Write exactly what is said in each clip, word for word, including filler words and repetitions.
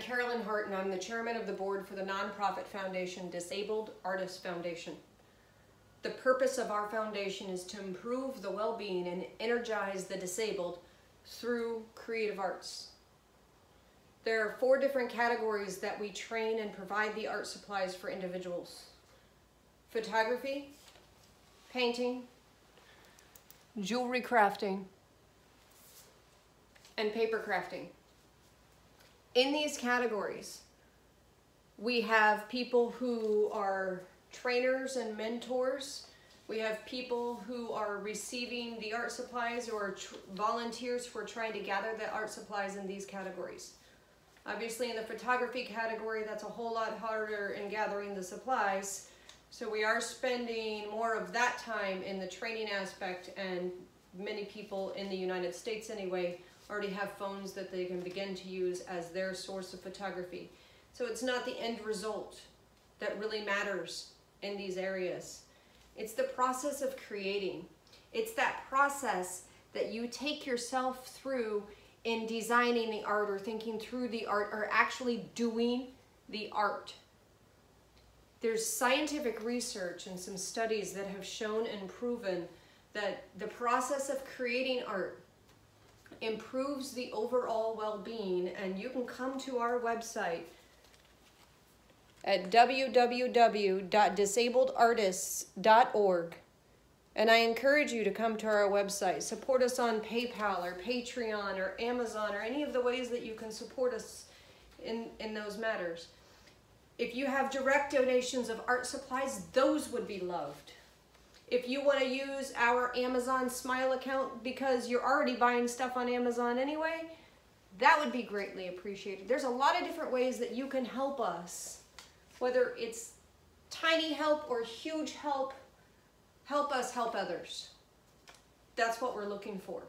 I'm Carolyn Hart, and I'm the chairman of the board for the nonprofit foundation Disabled Artists Foundation. The purpose of our foundation is to improve the well-being and energize the disabled through creative arts. There are four different categories that we train and provide the art supplies for individuals: photography, painting, jewelry crafting, and paper crafting. In these categories, we have people who are trainers and mentors. We have people who are receiving the art supplies or tr volunteers who are trying to gather the art supplies in these categories. Obviously, in the photography category, that's a whole lot harder in gathering the supplies. So we are spending more of that time in the training aspect, and many people in the United States anyway already have phones that they can begin to use as their source of photography. So it's not the end result that really matters in these areas. It's the process of creating. It's that process that you take yourself through in designing the art or thinking through the art or actually doing the art. There's scientific research and some studies that have shown and proven that the process of creating art improves the overall well-being, and you can come to our website at w w w dot disabled artists dot org, and I encourage you to come to our website. Support us on PayPal or Patreon or Amazon or any of the ways that you can support us in, in those matters. If you have direct donations of art supplies, those would be loved. If you want to use our AmazonSmile account because you're already buying stuff on Amazon anyway, that would be greatly appreciated. There's a lot of different ways that you can help us, whether it's tiny help or huge help. Help us help others. That's what we're looking for.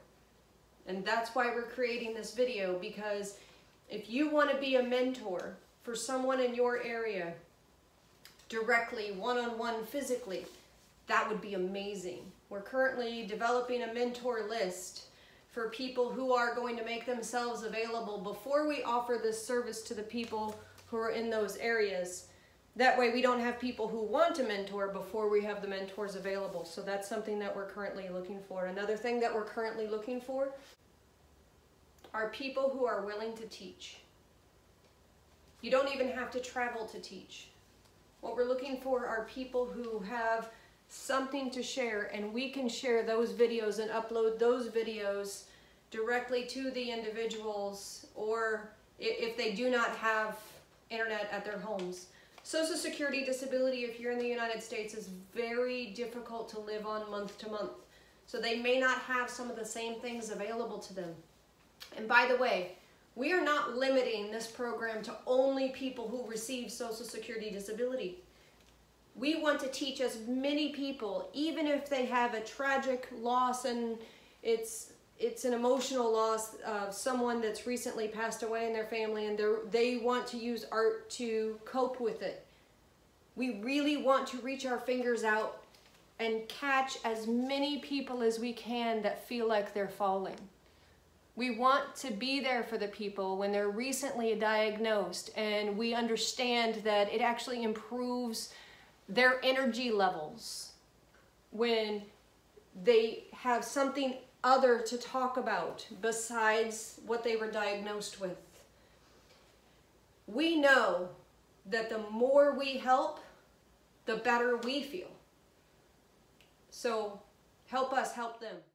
And that's why we're creating this video, because if you want to be a mentor for someone in your area, directly, one-on-one, physically, that would be amazing. We're currently developing a mentor list for people who are going to make themselves available before we offer this service to the people who are in those areas. That way we don't have people who want to mentor before we have the mentors available. So that's something that we're currently looking for. Another thing that we're currently looking for are people who are willing to teach. You don't even have to travel to teach. What we're looking for are people who have something to share, and we can share those videos and upload those videos directly to the individuals, or if they do not have internet at their homes. Social Security disability, if you're in the United States, is very difficult to live on month to month. So they may not have some of the same things available to them. And by the way, we are not limiting this program to only people who receive Social Security disability. We want to teach as many people, even if they have a tragic loss, and it's it's an emotional loss of someone that's recently passed away in their family, and they want to use art to cope with it. We really want to reach our fingers out and catch as many people as we can that feel like they're falling. We want to be there for the people when they're recently diagnosed, and we understand that it actually improves their energy levels when they have something other to talk about besides what they were diagnosed with. We know that the more we help, the better we feel. So help us help them.